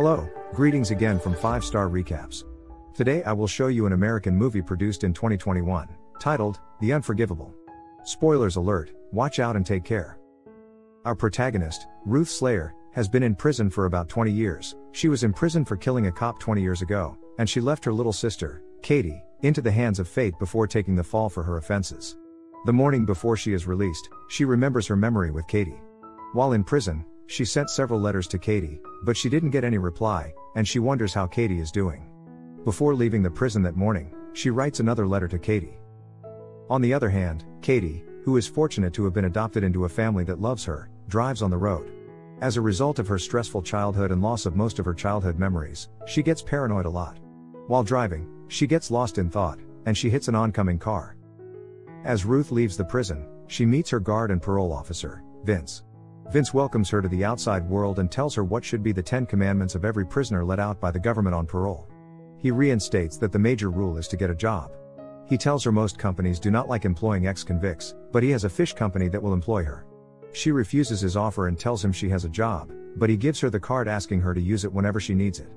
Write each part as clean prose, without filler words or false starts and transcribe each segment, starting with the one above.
Hello, greetings again from 5 Star Recaps. Today I will show you an American movie produced in 2021, titled, The Unforgivable. Spoilers alert, watch out and take care. Our protagonist, Ruth Slater, has been in prison for about 20 years. She was imprisoned for killing a cop 20 years ago, and she left her little sister, Katie, into the hands of fate before taking the fall for her offenses. The morning before she is released, she remembers her memory with Katie. While in prison, she sent several letters to Katie, but she didn't get any reply, and she wonders how Katie is doing. Before leaving the prison that morning, she writes another letter to Katie. On the other hand, Katie, who is fortunate to have been adopted into a family that loves her, drives on the road. As a result of her stressful childhood and loss of most of her childhood memories, she gets paranoid a lot. While driving, she gets lost in thought, and she hits an oncoming car. As Ruth leaves the prison, she meets her guard and parole officer, Vince. Vince welcomes her to the outside world and tells her what should be the 10 commandments of every prisoner let out by the government on parole. He reinstates that the major rule is to get a job. He tells her most companies do not like employing ex-convicts, but he has a fish company that will employ her. She refuses his offer and tells him she has a job, but he gives her the card asking her to use it whenever she needs it.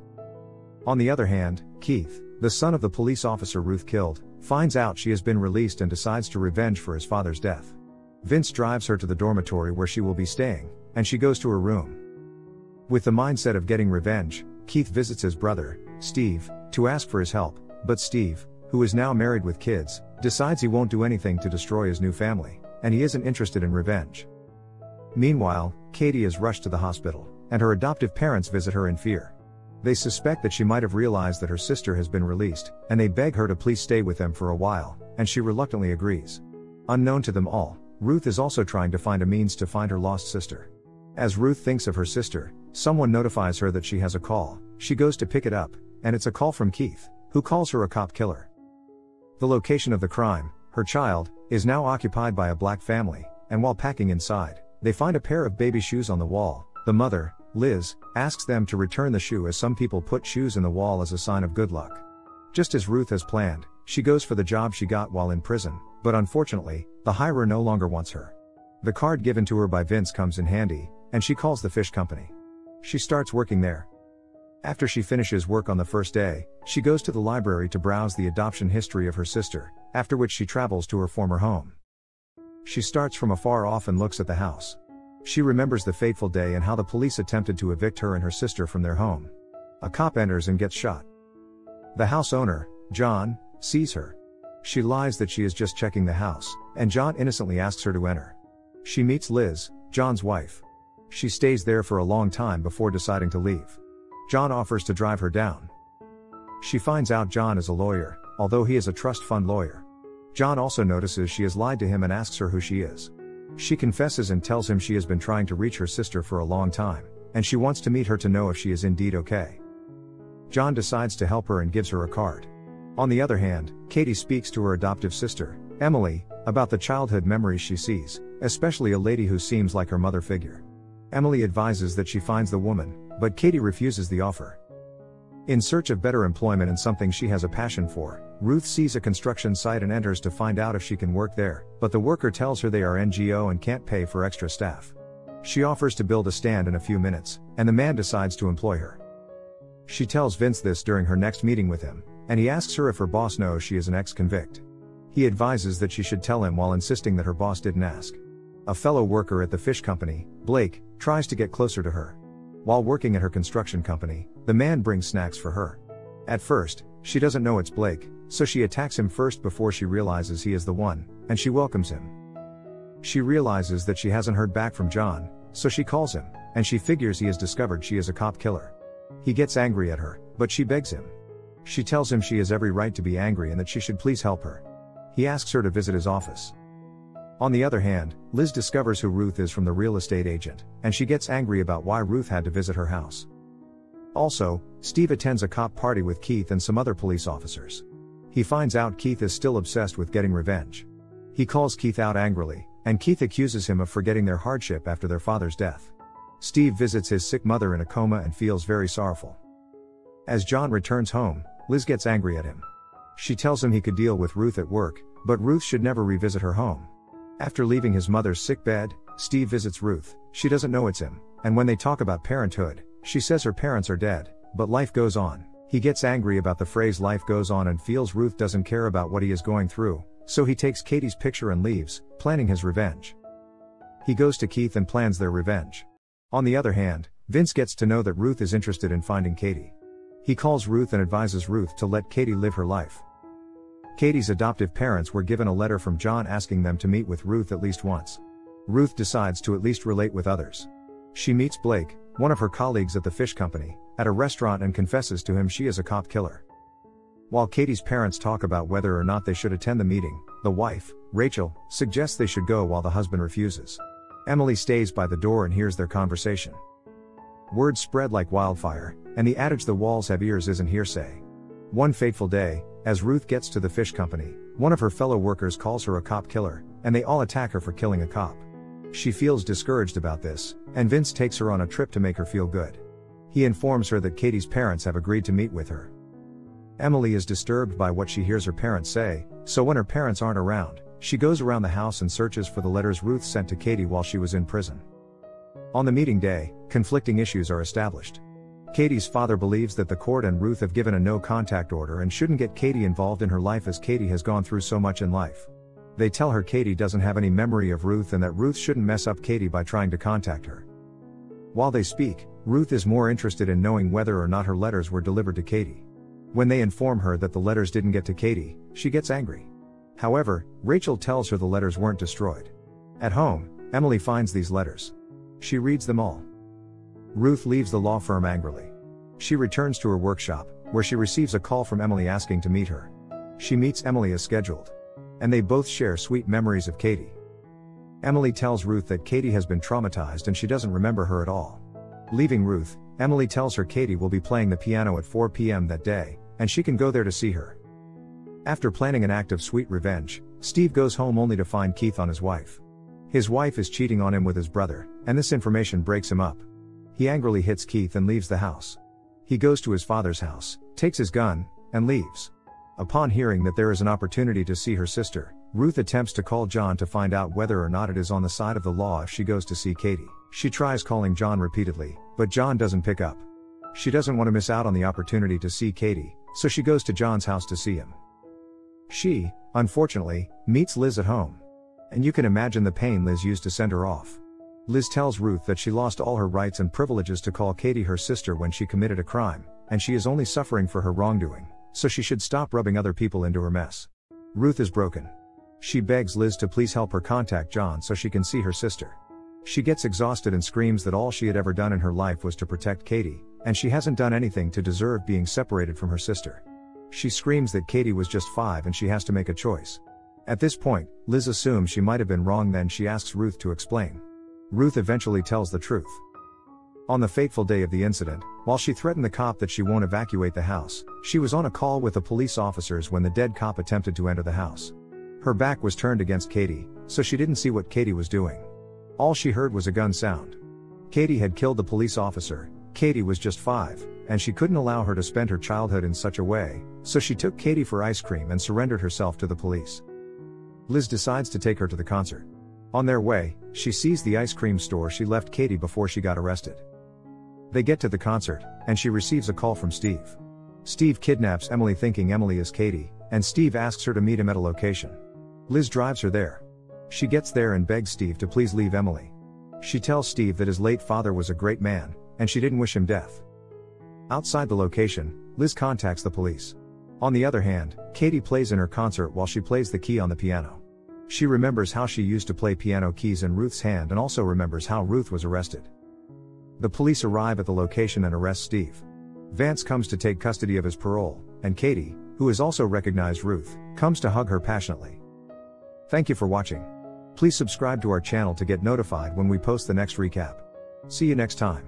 On the other hand, Keith, the son of the police officer Ruth killed, finds out she has been released and decides to revenge for his father's death. Vince drives her to the dormitory where she will be staying, and she goes to her room. With the mindset of getting revenge, Keith visits his brother, Steve, to ask for his help, but Steve, who is now married with kids, decides he won't do anything to destroy his new family, and he isn't interested in revenge. Meanwhile, Katie is rushed to the hospital, and her adoptive parents visit her in fear. They suspect that she might have realized that her sister has been released, and they beg her to please stay with them for a while, and she reluctantly agrees. Unknown to them all, Ruth is also trying to find a means to find her lost sister. As Ruth thinks of her sister, someone notifies her that she has a call. She goes to pick it up, and it's a call from Keith, who calls her a cop killer. The location of the crime, her child, is now occupied by a black family, and while packing inside, they find a pair of baby shoes on the wall. The mother, Liz, asks them to return the shoe as some people put shoes in the wall as a sign of good luck. Just as Ruth has planned, she goes for the job she got while in prison, but unfortunately, the hirer no longer wants her. The card given to her by Vince comes in handy, and she calls the fish company. She starts working there. After she finishes work on the first day, she goes to the library to browse the adoption history of her sister, after which she travels to her former home. She starts from afar off and looks at the house. She remembers the fateful day and how the police attempted to evict her and her sister from their home. A cop enters and gets shot. The house owner, John, sees her. She lies that she is just checking the house, and John innocently asks her to enter. She meets Liz, John's wife. She stays there for a long time before deciding to leave. John offers to drive her down. She finds out John is a lawyer, although he is a trust fund lawyer. John also notices she has lied to him and asks her who she is. She confesses and tells him she has been trying to reach her sister for a long time, and she wants to meet her to know if she is indeed okay. John decides to help her and gives her a card. On the other hand, Katie speaks to her adoptive sister, Emily, about the childhood memories she sees, especially a lady who seems like her mother figure. Emily advises that she finds the woman, but Katie refuses the offer. In search of better employment and something she has a passion for, Ruth sees a construction site and enters to find out if she can work there, but the worker tells her they are NGO and can't pay for extra staff. She offers to build a stand in a few minutes, and the man decides to employ her. She tells Vince this during her next meeting with him, and he asks her if her boss knows she is an ex-convict. He advises that she should tell him while insisting that her boss didn't ask. A fellow worker at the fish company, Blake, tries to get closer to her. While working at her construction company, the man brings snacks for her. At first, she doesn't know it's Blake, so she attacks him first before she realizes he is the one, and she welcomes him. She realizes that she hasn't heard back from John, so she calls him, and she figures he has discovered she is a cop killer. He gets angry at her, but she begs him. She tells him she has every right to be angry and that she should please help her. He asks her to visit his office. On the other hand, Liz discovers who Ruth is from the real estate agent, and she gets angry about why Ruth had to visit her house. Also, Steve attends a cop party with Keith and some other police officers. He finds out Keith is still obsessed with getting revenge. He calls Keith out angrily, and Keith accuses him of forgetting their hardship after their father's death. Steve visits his sick mother in a coma and feels very sorrowful. As John returns home, Liz gets angry at him. She tells him he could deal with Ruth at work, but Ruth should never revisit her home. After leaving his mother's sick bed, Steve visits Ruth. She doesn't know it's him, and when they talk about parenthood, She says her parents are dead, but life goes on. He gets angry about the phrase "life goes on" and feels Ruth doesn't care about what he is going through, so he takes Katie's picture and leaves, planning his revenge. He goes to Keith and plans their revenge. On the other hand, Vince gets to know that Ruth is interested in finding Katie. He calls Ruth and advises Ruth to let Katie live her life. Katie's adoptive parents were given a letter from John asking them to meet with Ruth at least once. Ruth decides to at least relate with others. She meets Blake, one of her colleagues at the fish company, at a restaurant and confesses to him she is a cop killer. While Katie's parents talk about whether or not they should attend the meeting, the wife, Rachel, suggests they should go while the husband refuses. Emily stays by the door and hears their conversation. Words spread like wildfire, and the adage "the walls have ears" isn't hearsay. One fateful day, as Ruth gets to the fish company, one of her fellow workers calls her a cop killer, and they all attack her for killing a cop. She feels discouraged about this, and Vince takes her on a trip to make her feel good. He informs her that Katie's parents have agreed to meet with her. Emily is disturbed by what she hears her parents say, so when her parents aren't around, she goes around the house and searches for the letters Ruth sent to Katie while she was in prison. On the meeting day, conflicting issues are established. Katie's father believes that the court and Ruth have given a no-contact order and shouldn't get Katie involved in her life, as Katie has gone through so much in life. They tell her Katie doesn't have any memory of Ruth and that Ruth shouldn't mess up Katie by trying to contact her. While they speak, Ruth is more interested in knowing whether or not her letters were delivered to Katie. When they inform her that the letters didn't get to Katie, she gets angry. However, Rachel tells her the letters weren't destroyed. At home, Emily finds these letters. She reads them all. Ruth leaves the law firm angrily. She returns to her workshop, where she receives a call from Emily asking to meet her. She meets Emily as scheduled, and they both share sweet memories of Katie. Emily tells Ruth that Katie has been traumatized and she doesn't remember her at all. Leaving Ruth, Emily tells her Katie will be playing the piano at 4 p.m. that day, and she can go there to see her. After planning an act of sweet revenge, Steve goes home only to find Keith on his wife. His wife is cheating on him with his brother, and this information breaks him up. He angrily hits Keith and leaves the house. He goes to his father's house, takes his gun, and leaves. Upon hearing that there is an opportunity to see her sister, Ruth attempts to call John to find out whether or not it is on the side of the law if she goes to see Katie. She tries calling John repeatedly, but John doesn't pick up. She doesn't want to miss out on the opportunity to see Katie, so she goes to John's house to see him. She, unfortunately, meets Liz at home. And you can imagine the pain Liz used to send her off. Liz tells Ruth that she lost all her rights and privileges to call Katie her sister when she committed a crime, and she is only suffering for her wrongdoing, so she should stop rubbing other people into her mess. Ruth is broken. She begs Liz to please help her contact John so she can see her sister. She gets exhausted and screams that all she had ever done in her life was to protect Katie, and she hasn't done anything to deserve being separated from her sister. She screams that Katie was just 5 and she has to make a choice. At this point, Liz assumes she might have been wrong, then she asks Ruth to explain. Ruth eventually tells the truth. On the fateful day of the incident, while she threatened the cop that she won't evacuate the house, she was on a call with the police officers when the dead cop attempted to enter the house. Her back was turned against Katie, so she didn't see what Katie was doing. All she heard was a gun sound. Katie had killed the police officer. Katie was just 5, and she couldn't allow her to spend her childhood in such a way, so she took Katie for ice cream and surrendered herself to the police. Liz decides to take her to the concert. On their way, she sees the ice cream store she left Katie before she got arrested. They get to the concert, and she receives a call from Steve. Steve kidnaps Emily, thinking Emily is Katie, and Steve asks her to meet him at a location. Liz drives her there. She gets there and begs Steve to please leave Emily. She tells Steve that his late father was a great man, and she didn't wish him death. Outside the location, Liz contacts the police. On the other hand, Katie plays in her concert while she plays the key on the piano. She remembers how she used to play piano keys in Ruth's hand and also remembers how Ruth was arrested. The police arrive at the location and arrest Steve. Vance comes to take custody of his parole, and Katie, who has also recognized Ruth, comes to hug her passionately. Thank you for watching. Please subscribe to our channel to get notified when we post the next recap. See you next time.